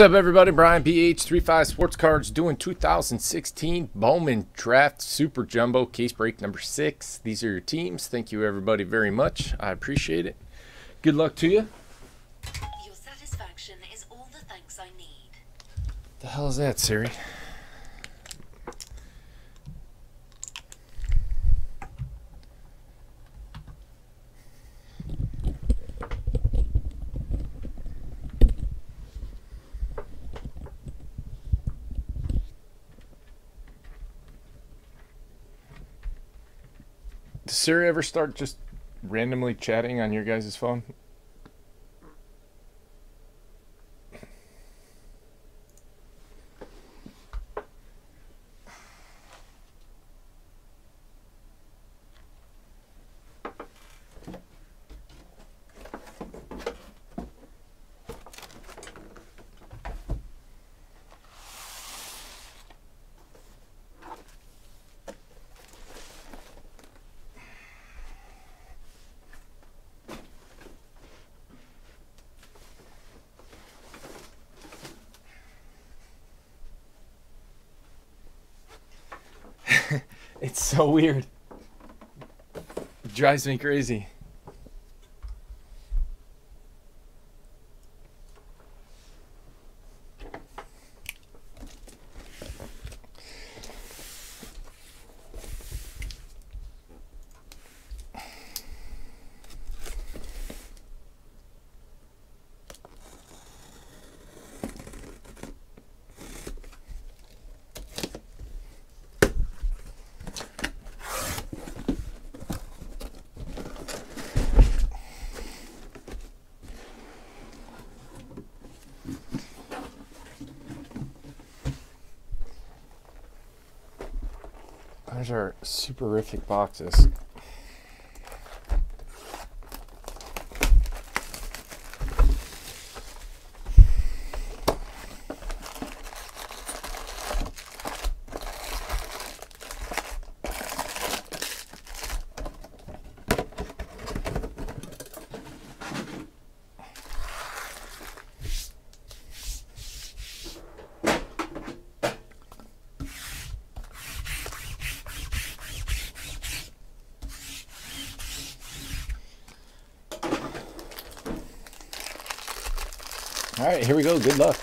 What's up, everybody? Brian, BH35 Sports Cards, doing 2016 Bowman Draft Super Jumbo case break number 6. These are your teams. Thank you, everybody, very much. I appreciate it. Good luck to you. Your satisfaction is all the thanks I need. The hell is that, Siri? Does Siri ever start just randomly chatting on your guys' phone? It's so weird. It drives me crazy. Those are superific boxes. All right, here we go. Good luck.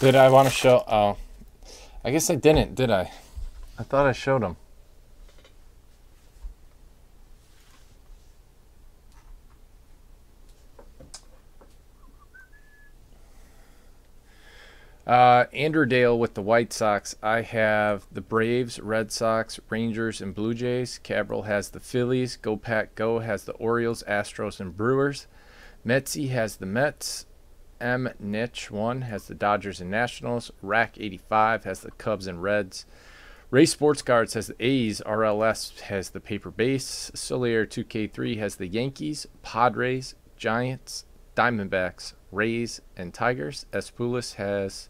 Did I want to show? Oh, I guess I didn't, did I? I thought I showed him. Andrew Dale with the White Sox. I have the Braves, Red Sox, Rangers, and Blue Jays. Cabral has the Phillies. Go Pack Go has the Orioles, Astros, and Brewers. Metzi has the Mets. M. Niche 1 has the Dodgers and Nationals. Rack 85 has the Cubs and Reds. Race Sports Cards has the A's. RLS has the Paper Base. Solier 2K3 has the Yankees, Padres, Giants, Diamondbacks, Rays, and Tigers. Espulis has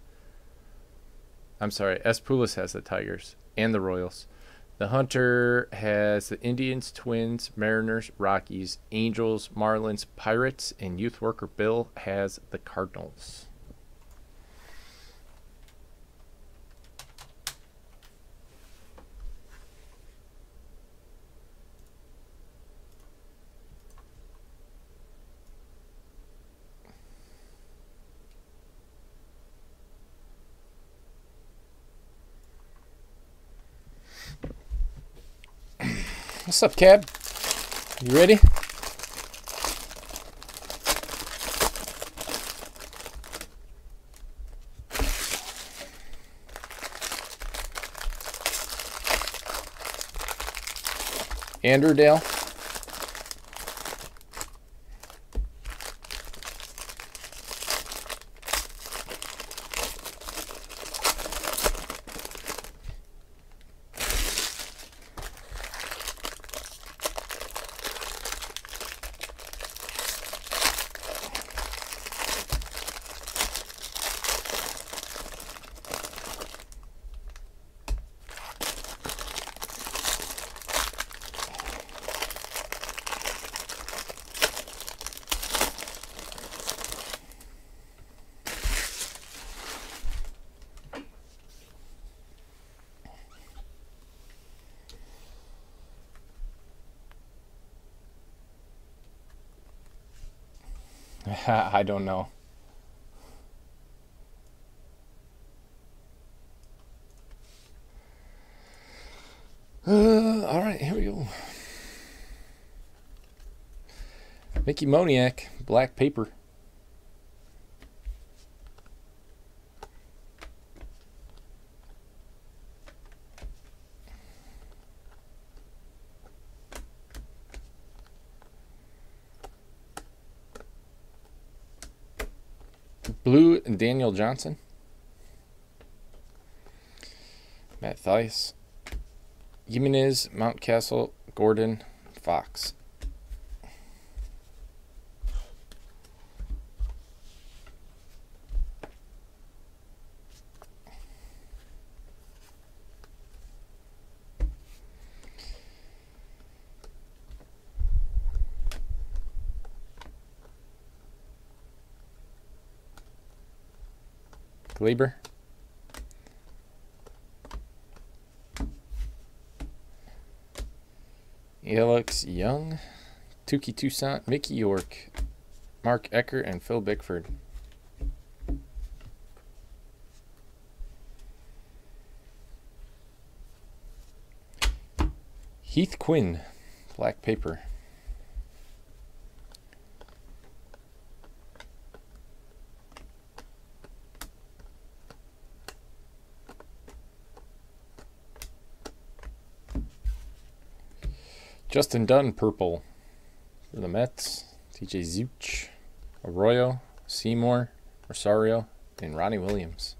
the Tigers and the Royals. The Hunter has the Indians, Twins, Mariners, Rockies, Angels, Marlins, Pirates, and Youth Worker Bill has the Cardinals. What's up, Cab? You ready? Andrew Dale. I don't know. All right, here we go. Mickey Moniak, black paper. Blue and Daniel Johnson. Matt Theis. Jimenez, Mountcastle, Gordon, Fox. Labor. Alex Young, Tukey Toussaint, Mickey York, Mark Ecker, and Phil Bickford. Heath Quinn, black paper. Justin Dunn, purple for the Mets. TJ Zuch, Arroyo, Seymour, Rosario, and Ronnie Williams.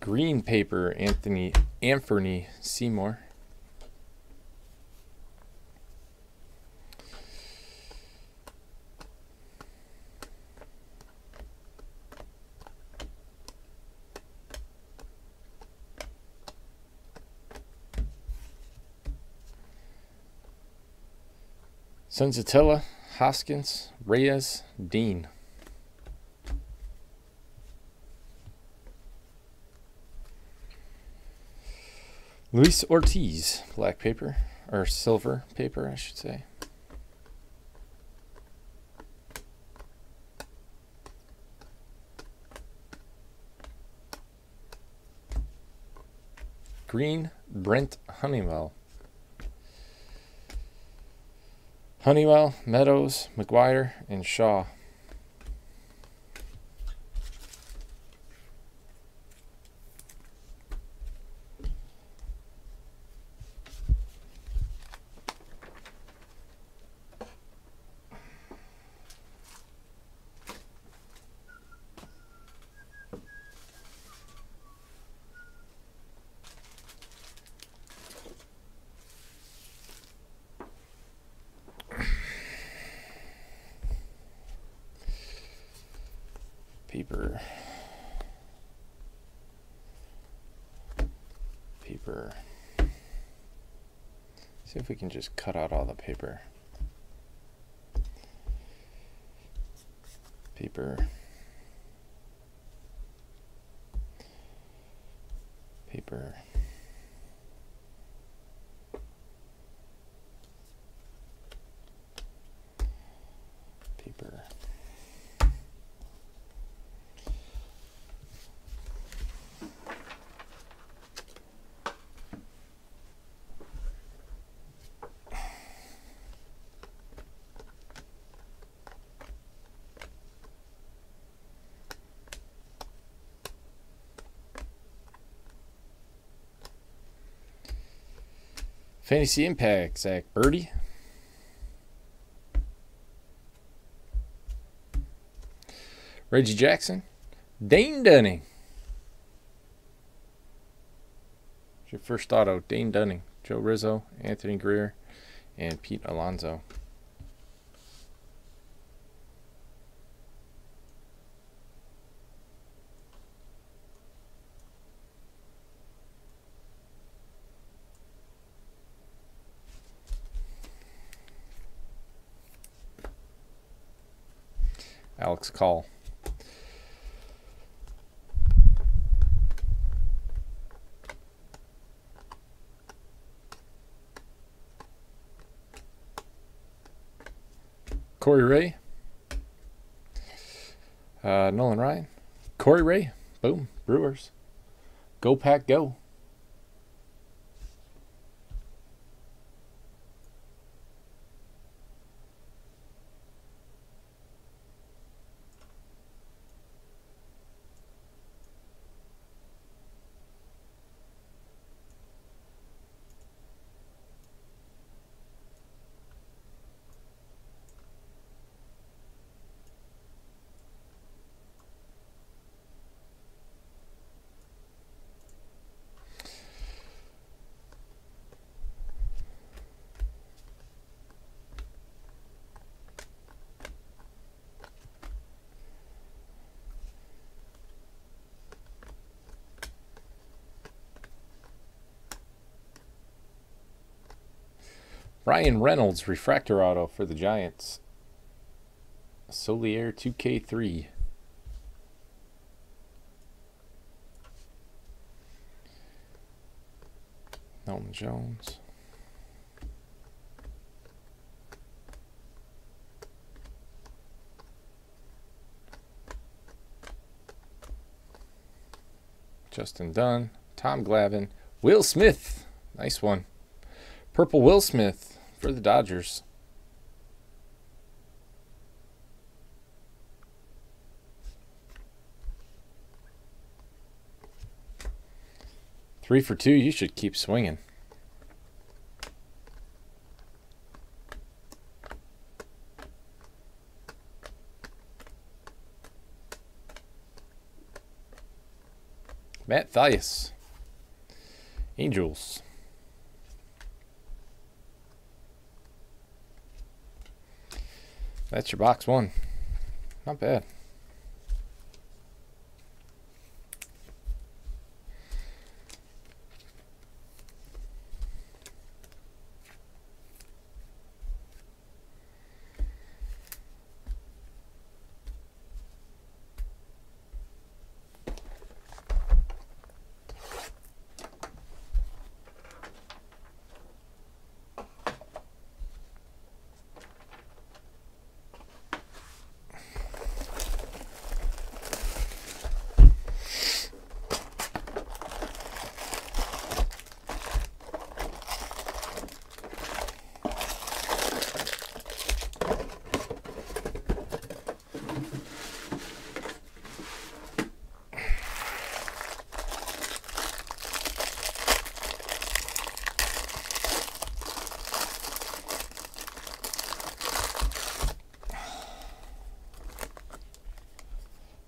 Green paper, Anthony Seymour. Sensatella, Hoskins, Reyes, Dean. Luis Ortiz, black paper, or silver paper, I should say. Green, Brent Honeywell. Honeywell, Meadows, McGuire, and Shaw. Paper. See if we can just cut out all the paper. Paper. Fantasy Impact, Zach Birdie. Reggie Jackson. Dane Dunning. Your first auto, Dane Dunning, Joe Rizzo, Anthony Greer, and Pete Alonso. Alex Call. Corey Ray. Nolan Ryan. Corey Ray. Boom. Brewers. Go Pack Go. Ryan Reynolds, refractor auto for the Giants. Solier 2K3. Elton Jones. Justin Dunn. Tom Glavine. Will Smith. Nice one. Purple Will Smith. For the Dodgers. Three for two, you should keep swinging. Matt Thaiss. Angels. That's your box one. Not bad.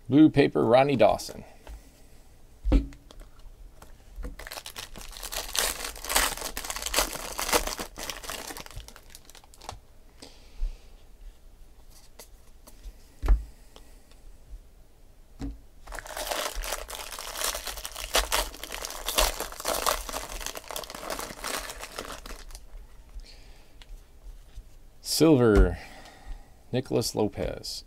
Blue paper, Ronnie Dawson. Silver, Nicholas Lopez.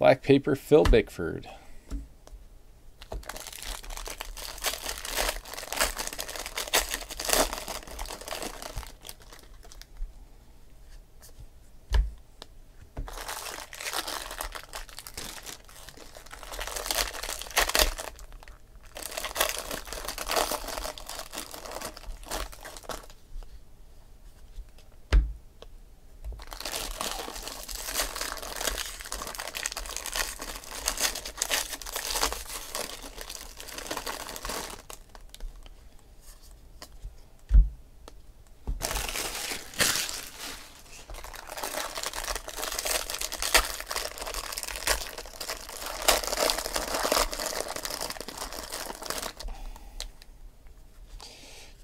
Black paper, Phil Bickford.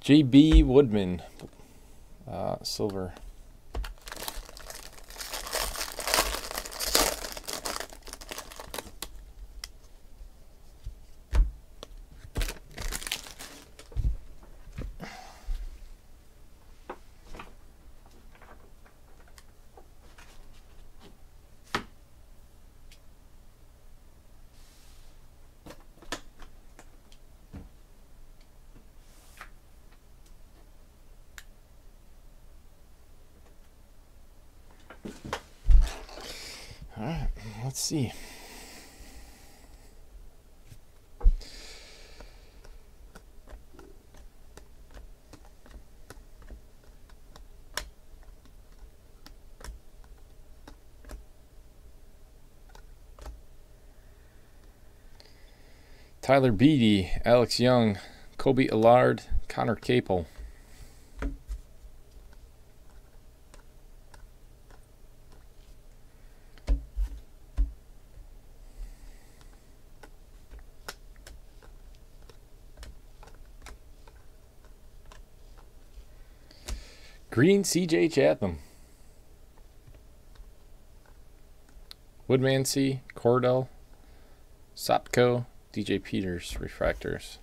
J.B. Woodman, silver. Let's see. Tyler Beatty, Alex Young, Kobe Allard, Connor Capel. Green C.J. Chatham. Woodman C. Cordell. Sopko. D.J. Peters. Refractors.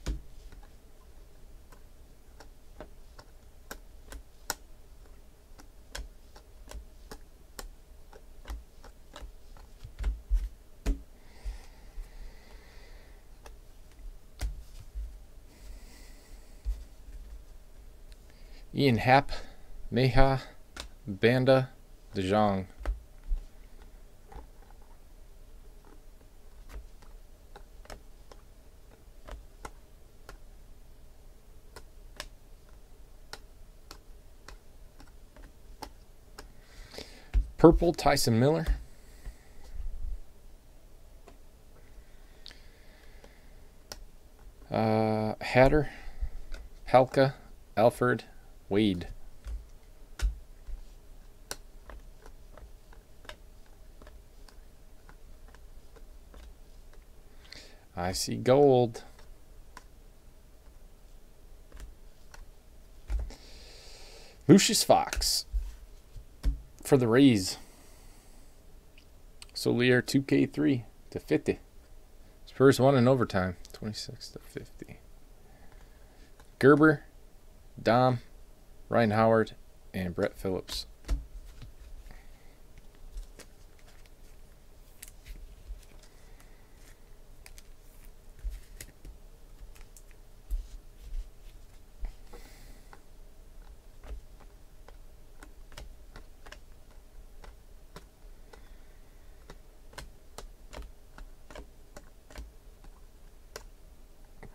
Ian Happ. Meha, Banda, DeJong. Purple, Tyson Miller. Hatter, Palka, Alfred, Wade. I see gold. Lucius Fox for the Rays. Solier 2K3 to 50. Spurs won in overtime. 26 to 50. Gerber, Dom, Ryan Howard, and Brett Phillips.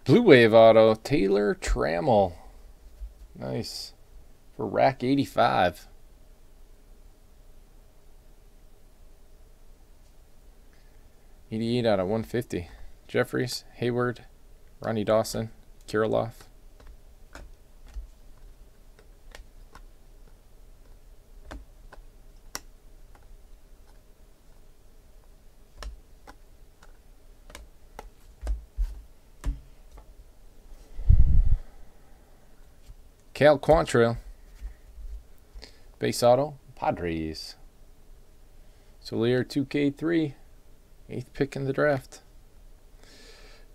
Blue Wave Auto, Taylor Trammell. Nice. For Rack 85. /150. Jeffries, Hayward, Ronnie Dawson, Kirilloff. Cal Quantrill, base auto, Padres. Solier 2K3, 8th pick in the draft.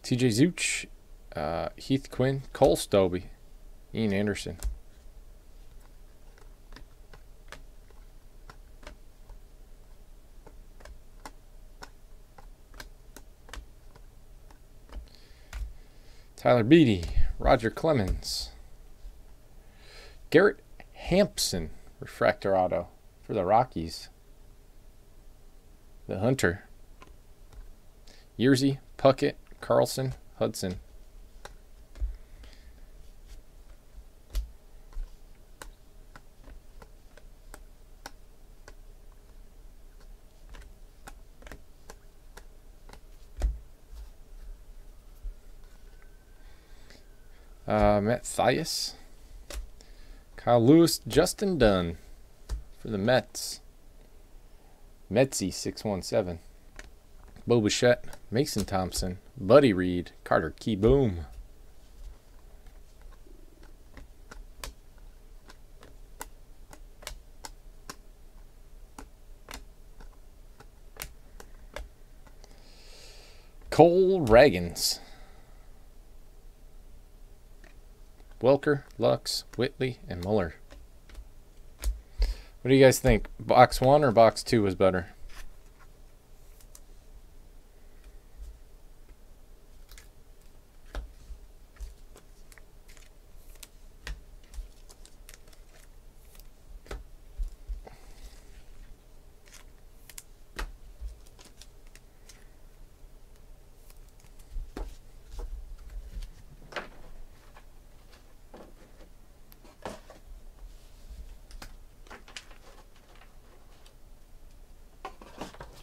TJ Zeuch, Heath Quinn, Cole Stobie, Ian Anderson. Tyler Beatty, Roger Clemens. Garrett Hampson, refractor auto for the Rockies. The Hunter. Yearsey, Puckett, Carlson, Hudson. Matt Thias. Kyle Lewis, Justin Dunn for the Mets. Metsy 617. Bo Bichette, Mason Thompson, Buddy Reed, Carter Keyboom. Cole Ragans. Welker, Lux, Whitley, and Muller. What do you guys think? Box 1 or box 2 was better?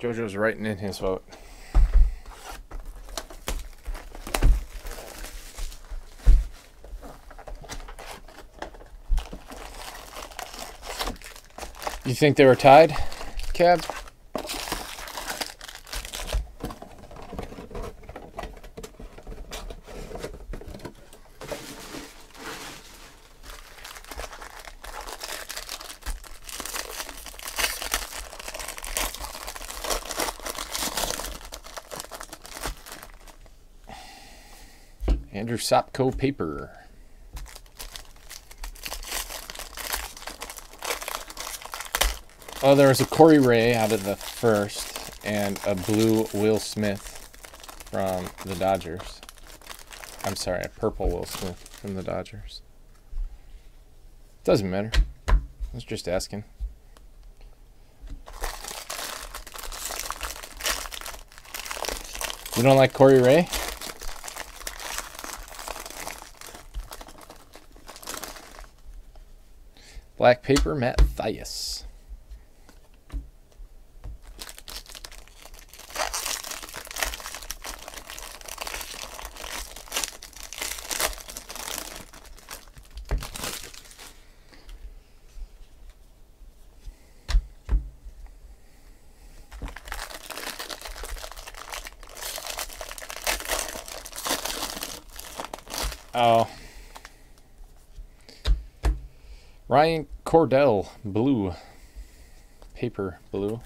JoJo's writing in his vote. You think they were tied, Cab? Andrew Sopko paper. Oh, there was a Corey Ray out of the first and a blue Will Smith from the Dodgers. I'm sorry, a purple Will Smith from the Dodgers. Doesn't matter. I was just asking. You don't like Corey Ray? Black paper, Matt Thias. Oh. Ryan Cordell, blue. Paper, blue.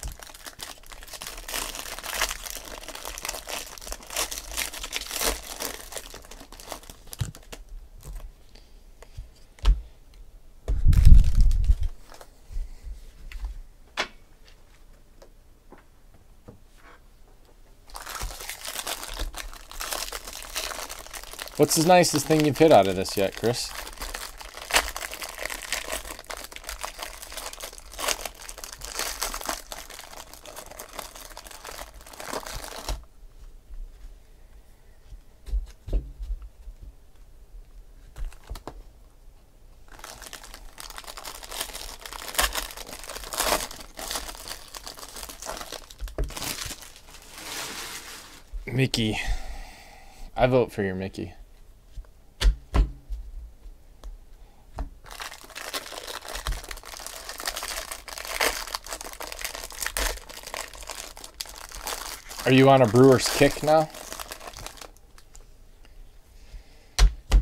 What's the nicest thing you've hit out of this yet, Chris? Mickey. I vote for your Mickey. Are you on a Brewers kick now?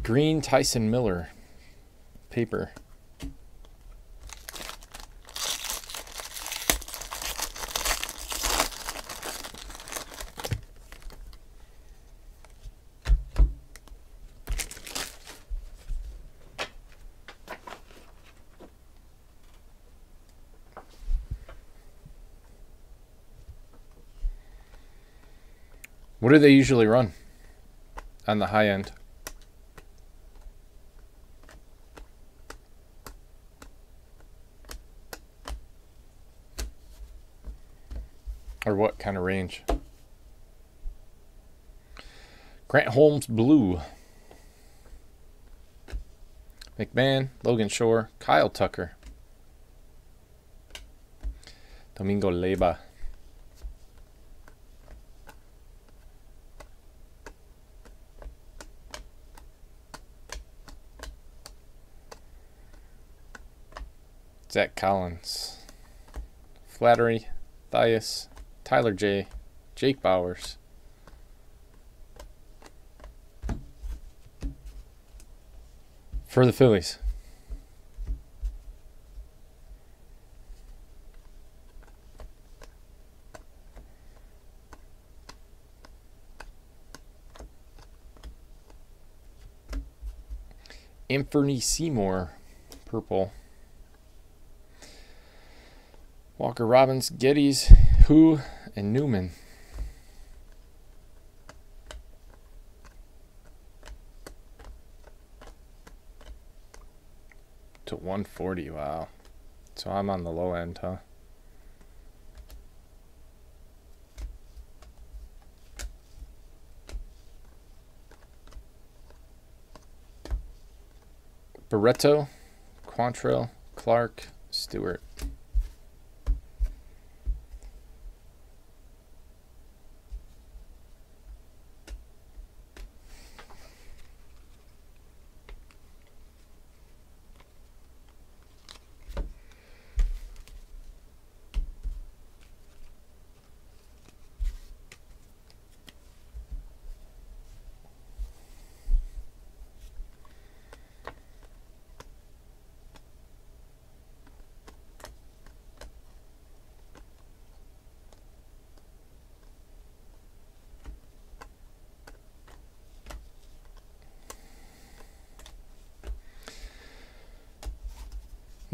Green Tyson Miller. Paper. What do they usually run on the high end? Or what kind of range? Grant Holmes blue. McMahon, Logan Shore, Kyle Tucker. Domingo Leyva. Zach Collins, Flattery, Thias, Tyler J, Jake Bowers. For the Phillies. Anthony Seymour, purple. Walker Robbins, Geddes, Hu, and Newman. To 140, wow. So I'm on the low end, huh? Barreto, Quantrill, Clark, Stewart.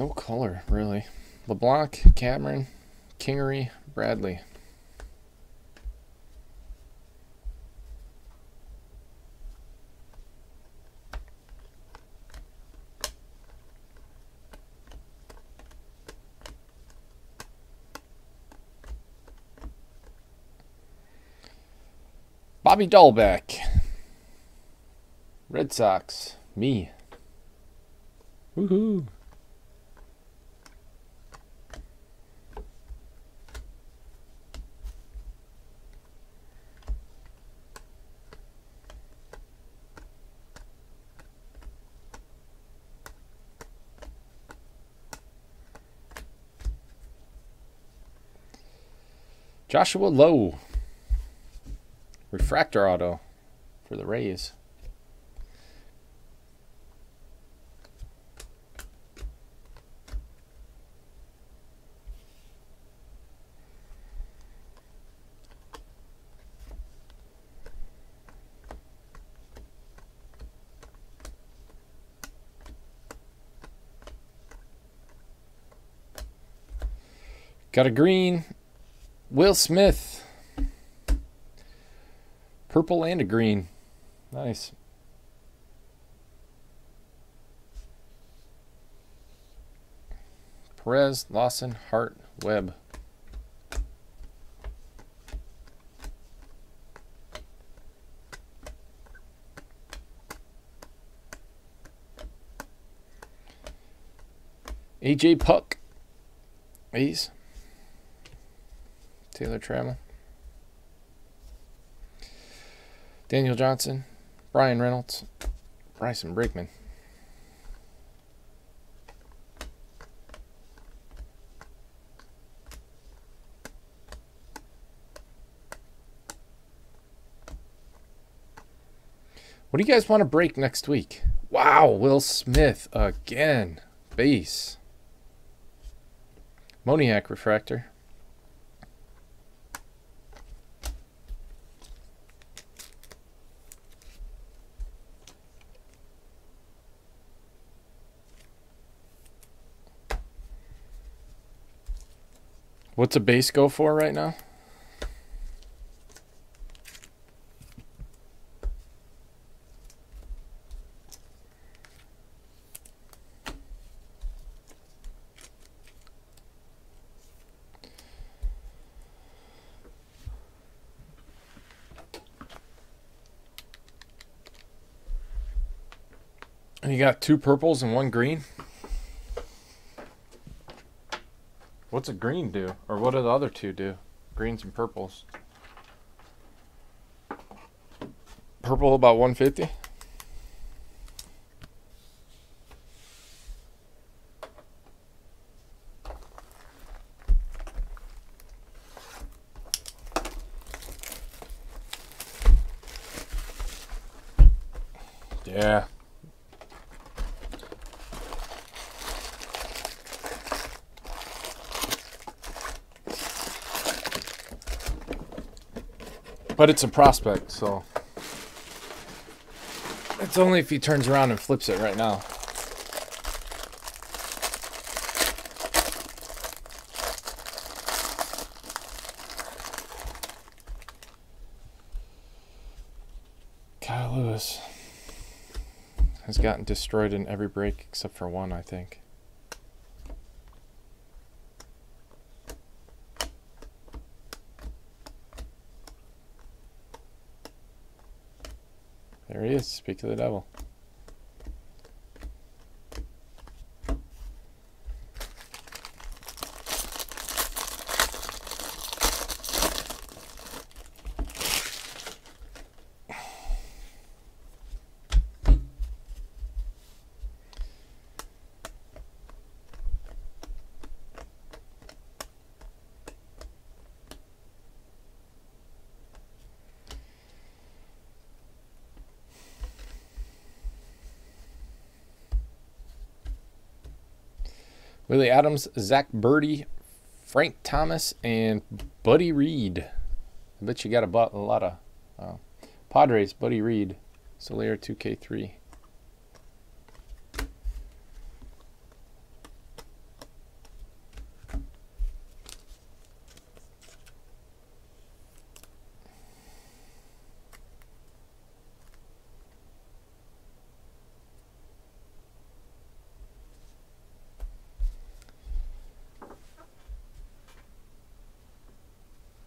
No color, really. LeBlanc, Cameron, Kingery, Bradley. Bobby Dahlbeck. Red Sox, me. Woohoo. Joshua Lowe, refractor auto for the Rays. Got a green. Will Smith, purple and a green. Nice. Perez, Lawson, Hart, Webb. AJ Puck, A's. Taylor Trammell, Daniel Johnson, Brian Reynolds, Bryson Brinkman. What do you guys want to break next week? Wow, Will Smith again. Base. Moniak refractor. What's a base go for right now? And you got two purples and one green? What's a green do? Or what do the other two do? Greens and purples. Purple about 150. Yeah. But it's a prospect, so It's only if he turns around and flips it right now. Kyle Lewis has gotten destroyed in every break except for one, I think. There he is, speak of the devil. Willie Adams, Zach Birdie, Frank Thomas, and Buddy Reed. I bet you got a lot of Padres, Buddy Reed, Soler 2K3.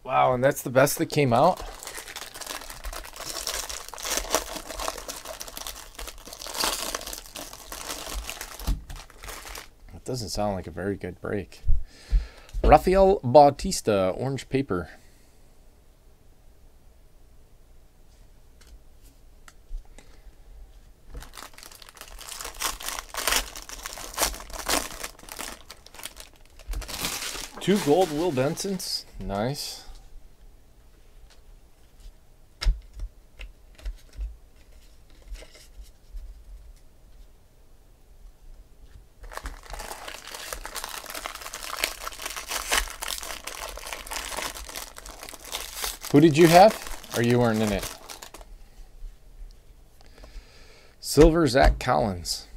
Wow, and that's the best that came out? That doesn't sound like a very good break. Rafael Bautista, orange paper. Two gold Will Bensons, nice. Who did you have? Or you weren't in it? Silver Zach Collins.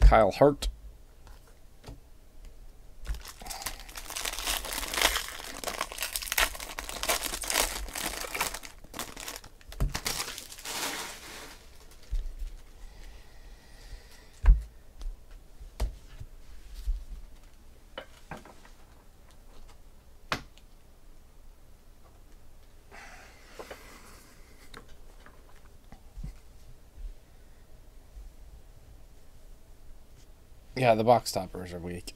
Kyle Hart. Yeah, the box toppers are weak.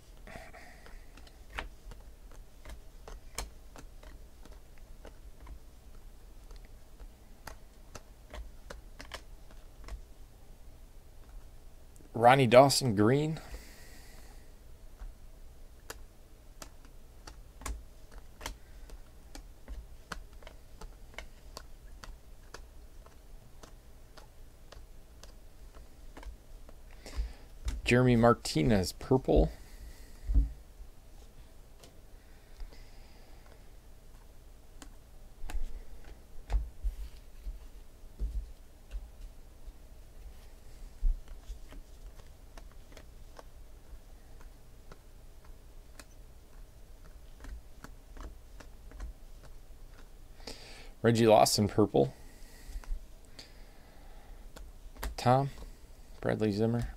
Ronnie Dawson Green. Jeremy Martinez, purple. Reggie Lawson, purple. Tom, Bradley Zimmer.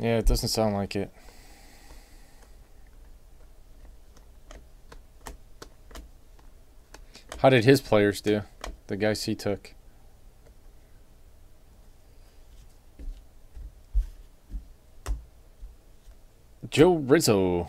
Yeah, it doesn't sound like it. How did his players do? The guys he took. Joe Rizzo.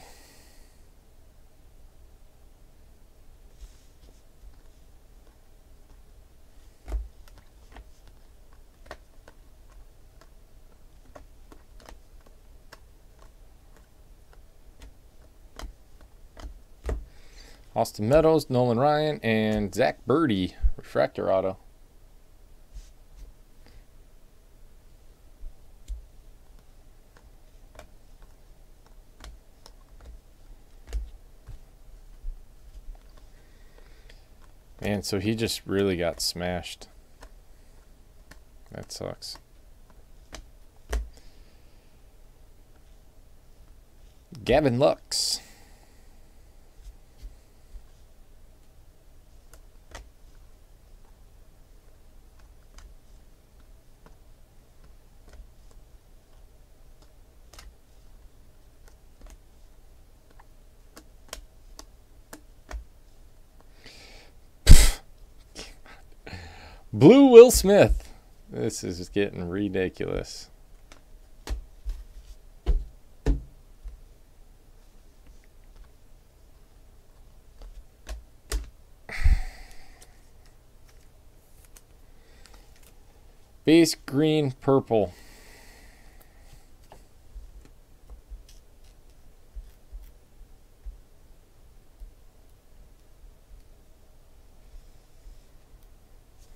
Austin Meadows, Nolan Ryan, and Zach Birdie, refractor auto. And so he just really got smashed. That sucks. Gavin Lux. Blue Will Smith. This is getting ridiculous. Base green, purple.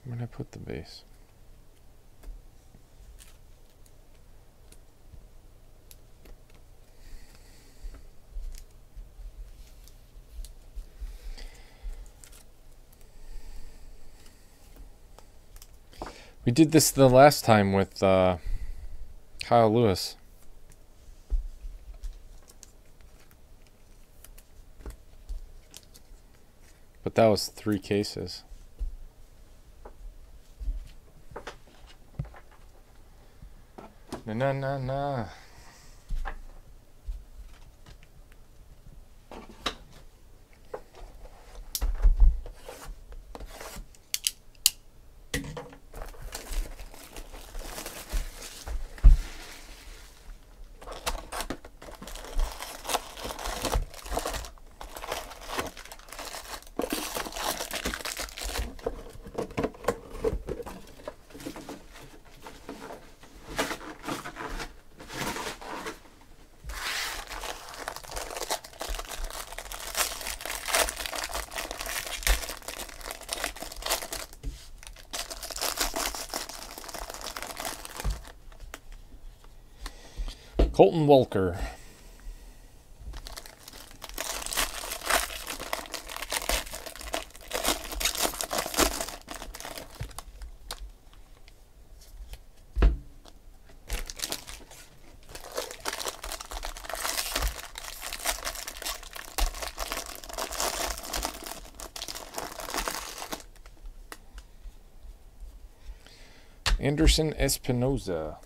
Where did I put the base? We did this the last time with Kyle Lewis. But that was 3 cases. Na na na na. Colton Walker. Anderson Espinoza.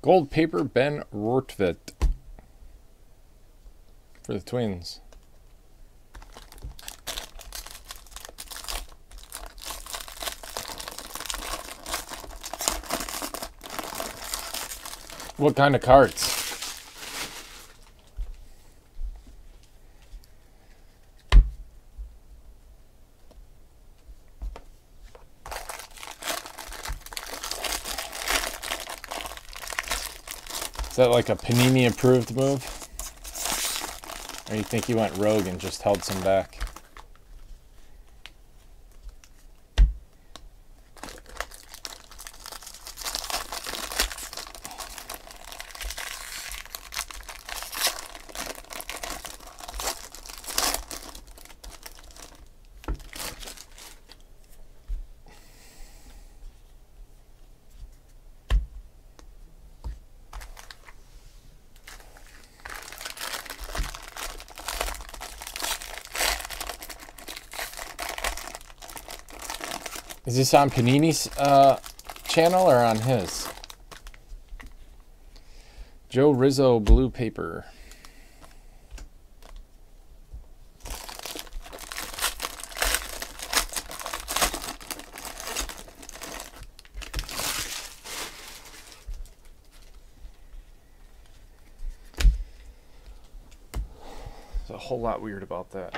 Gold paper, Ben Rortvedt for the Twins. What kind of cards? that like a Panini approved move? Or you think he went rogue and just held some back? Is this on Panini's channel or on his? Joe Rizzo blue paper. There's a whole lot weird about that.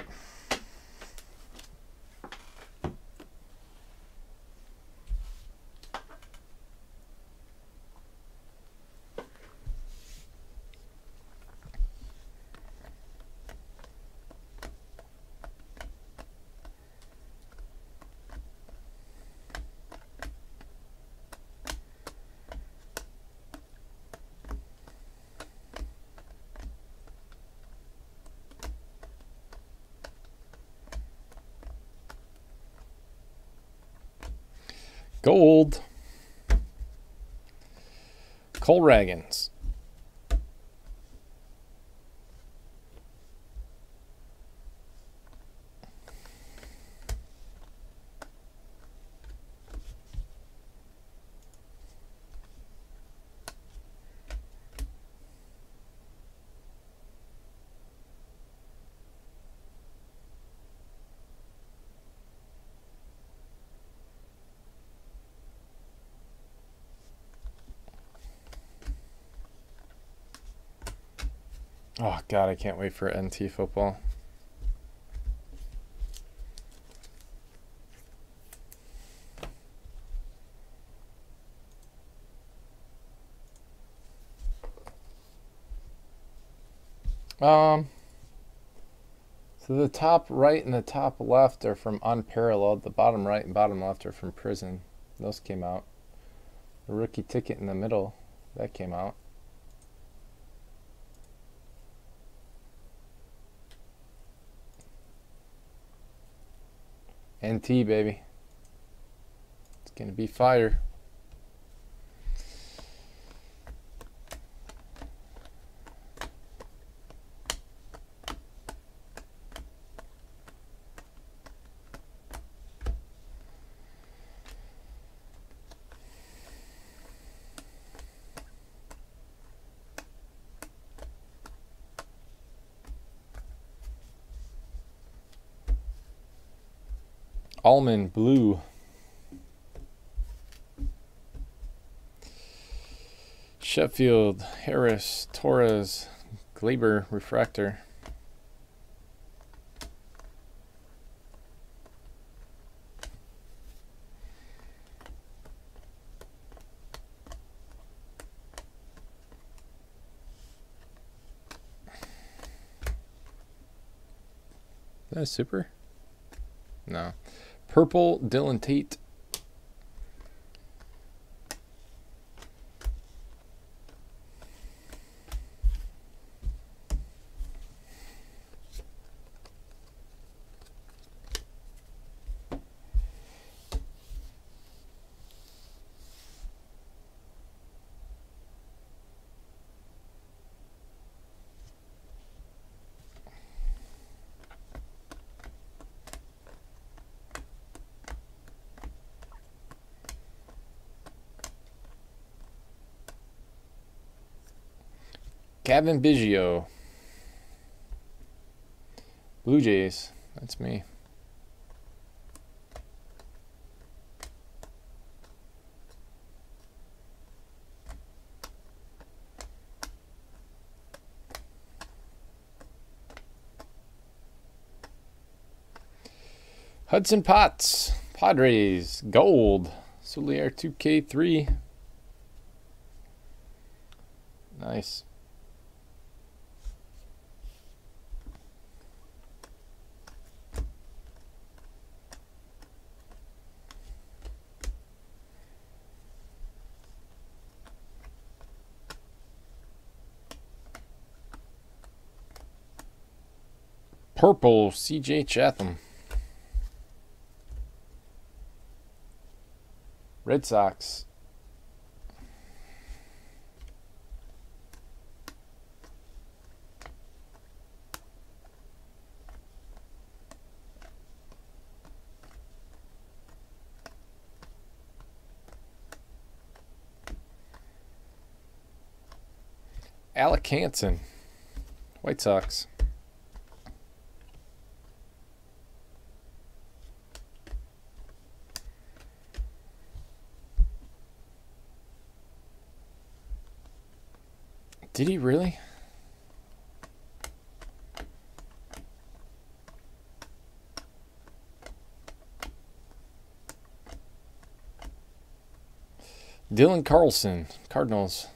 Gold. Cole Ragans. Oh, God, I can't wait for NT football. So the top right and the top left are from Unparalleled. The bottom right and bottom left are from Prison. Those came out. The rookie ticket in the middle, that came out. NT, baby. It's going to be fire. Almond blue. Sheffield, Harris, Torres, Glaber, refractor. Is that a super? No. Purple, Dylan Tate. Gavin Biggio, Blue Jays, that's me. Hudson Potts, Padres, gold, Solier 2K3. Nice. Purple, CJ Chatham. Red Sox. Alec Hanson, White Sox. Did he really? Dylan Carlson, Cardinals.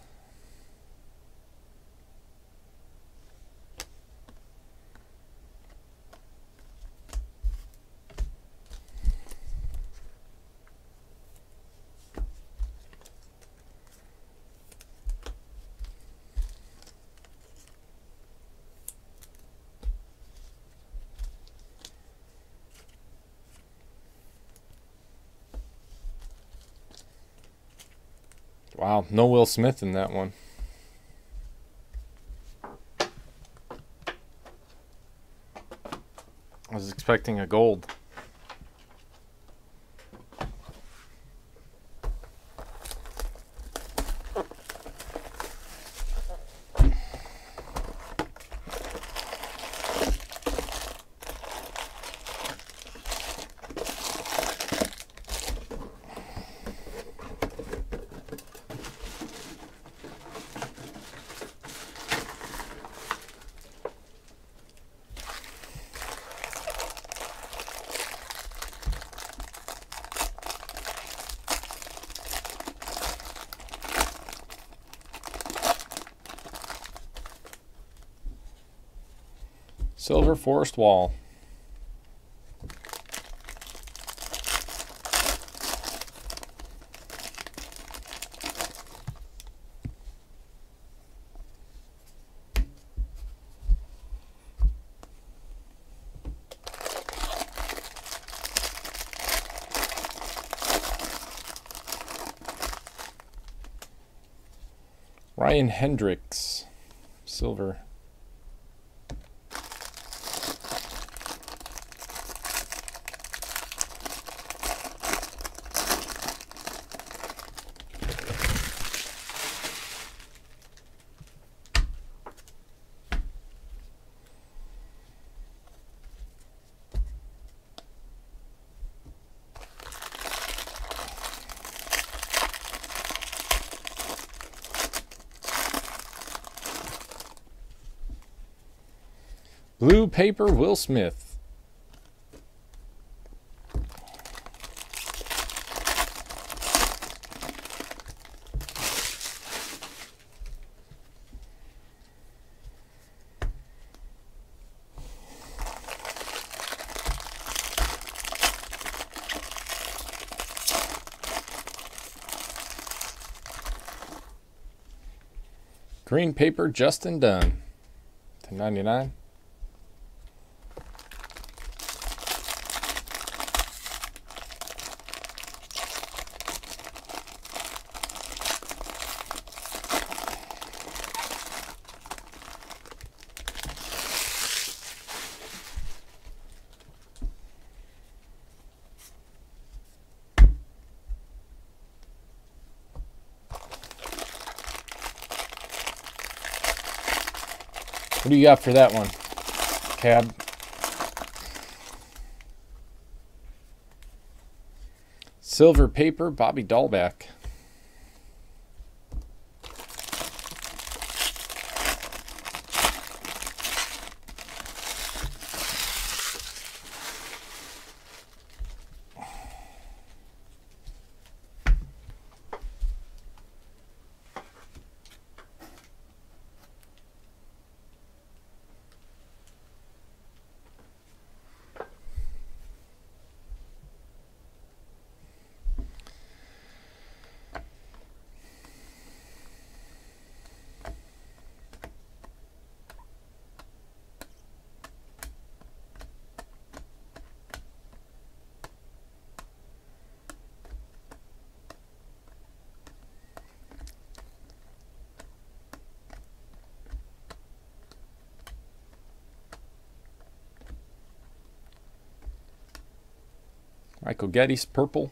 Wow, no Will Smith in that one. I was expecting a gold. Silver Forest Wall. Ryan Hendricks, silver. Blue paper, Will Smith. Green paper, Justin Dunn. $10.99. What do you got for that one, Cab? Silver paper, Bobby Dahlbeck. Michael Geddes, purple.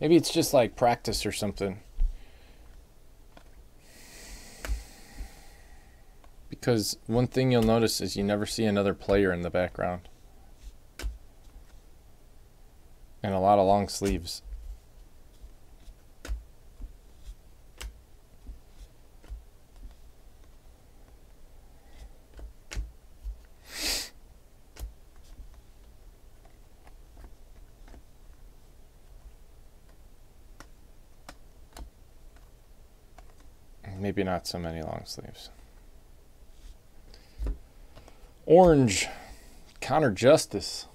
Maybe it's just like practice or something. Because one thing you'll notice is you never see another player in the background. And a lot of long sleeves. Maybe not so many long sleeves. Orange, Connor Justice.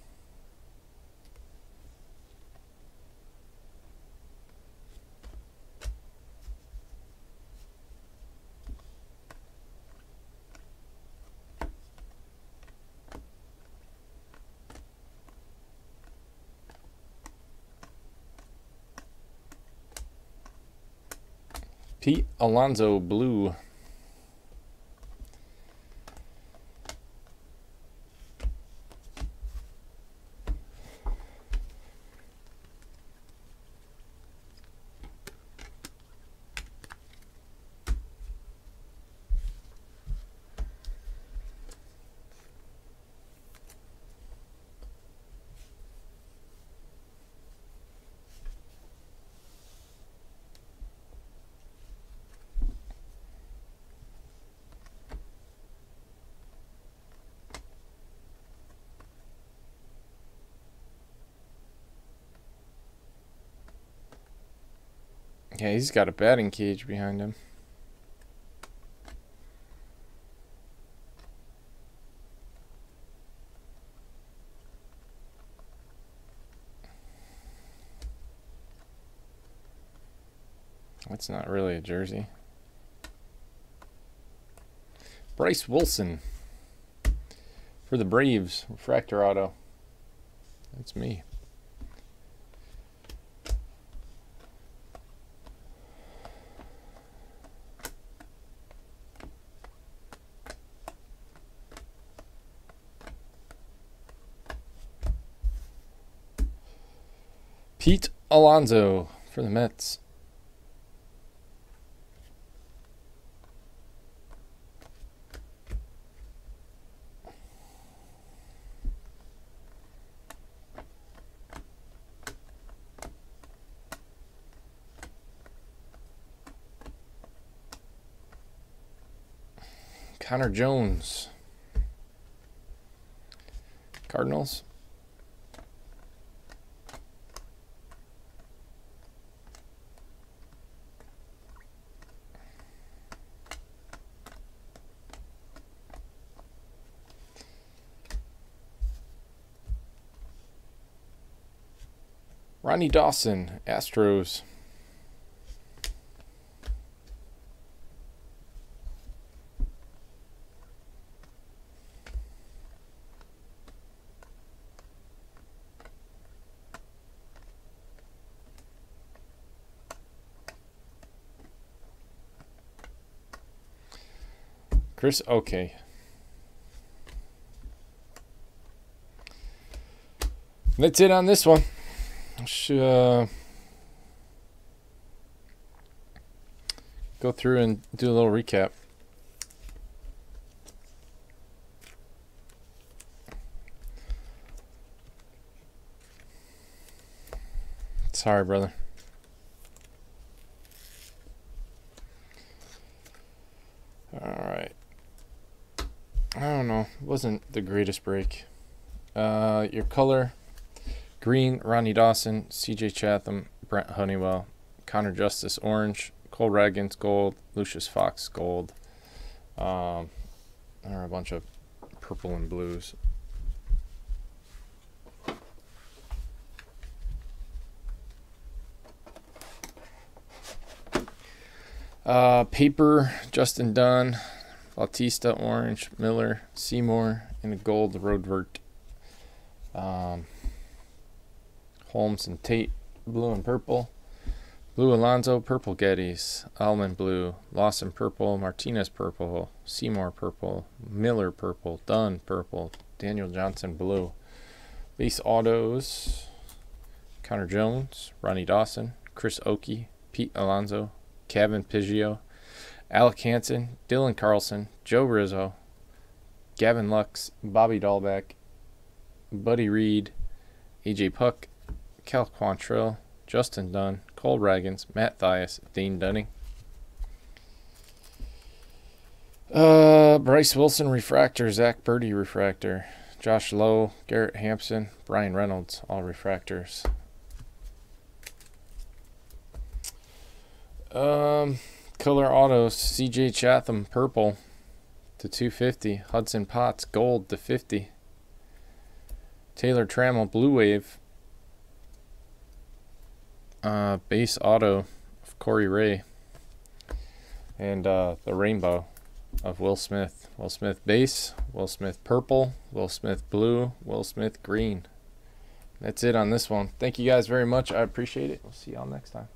Pete Alonso, blue. Yeah, he's got a batting cage behind him. That's not really a jersey. Bryce Wilson for the Braves, refractor auto. That's me. Pete Alonso for the Mets. Connor Jones, Cardinals. Ronnie Dawson, Astros. Chris, okay. That's it on this one. Go through and do a little recap. Sorry, brother. All right. I don't know. It wasn't the greatest break. Your color. Green, Ronnie Dawson, CJ Chatham, Brent Honeywell, Connor Justice, orange, Cole Ragans, gold, Lucius Fox, gold. There are a bunch of purple and blues. Paper, Justin Dunn, Bautista, orange, Miller, Seymour, and a gold, Rodvert. Holmes and Tate, blue and purple. Blue Alonso, purple Geddes, Almond blue, Lawson purple, Martinez purple, Seymour purple, Miller purple, Dunn purple, Daniel Johnson blue. Base autos, Connor Jones, Ronnie Dawson, Chris Oakey, Pete Alonso, Kevin Piggio, Alec Hansen, Dylan Carlson, Joe Rizzo, Gavin Lux, Bobby Dahlbeck, Buddy Reed, AJ Puck, Cal Quantrill, Justin Dunn, Cole Ragans, Matt Thias, Dane Dunning. Bryce Wilson refractor, Zach Purdy refractor, Josh Lowe, Garrett Hampson, Brian Reynolds, all refractors. Color autos, CJ Chatham purple /250, Hudson Potts gold /50, Taylor Trammell blue wave. Base auto of Corey Ray, and the rainbow of Will Smith. Will Smith base, Will Smith purple, Will Smith blue, Will Smith green. That's it on this one. Thank you guys very much. I appreciate it. We'll see y'all next time.